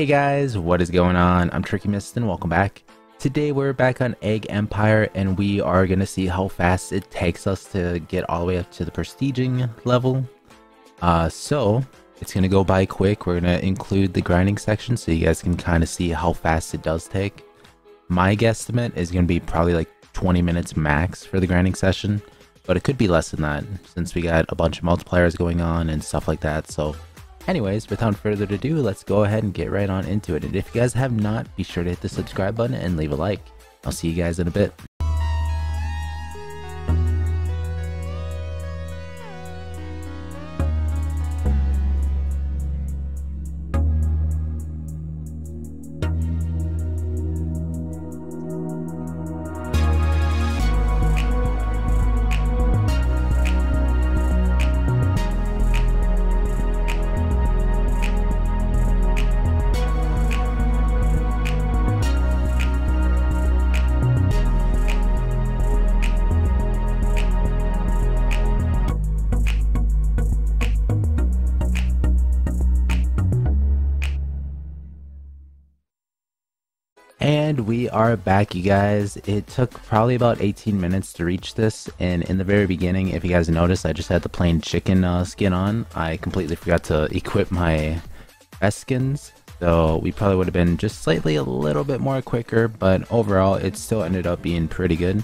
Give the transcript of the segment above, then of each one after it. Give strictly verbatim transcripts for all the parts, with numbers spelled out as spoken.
Hey guys, what is going on? I'm Tricky Mist and welcome back. Today we're back on Egg Empire and we are going to see how fast it takes us to get all the way up to the prestiging level. Uh, so it's going to go by quick. We're going to include the grinding section so you guys can kind of see how fast it does take. My guesstimate is going to be probably like twenty minutes max for the grinding session, but it could be less than that since we got a bunch of multipliers going on and stuff like that. So anyways, without further ado, let's go ahead and get right on into it. And if you guys have not, be sure to hit the subscribe button and leave a like. I'll see you guys in a bit. And we are back, you guys. It took probably about eighteen minutes to reach this, and in the very beginning, if you guys noticed, I just had the plain chicken uh, skin on. I completely forgot to equip my vest skins, so we probably would have been just slightly a little bit more quicker, but overall it still ended up being pretty good.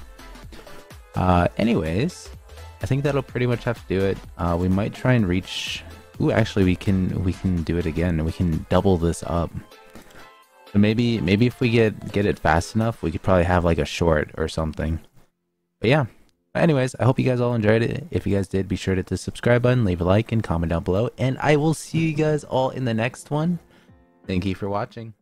Uh, anyways, I think that'll pretty much have to do it. Uh, we might try and reach... Ooh, actually we can, we can do it again. We can double this up. So maybe maybe if we get get it fast enough, we could probably have like a short or something. But yeah, anyways, I hope you guys all enjoyed it. If you guys did, be sure to hit the subscribe button, leave a like, and comment down below. And I will see you guys all in the next one. Thank you for watching.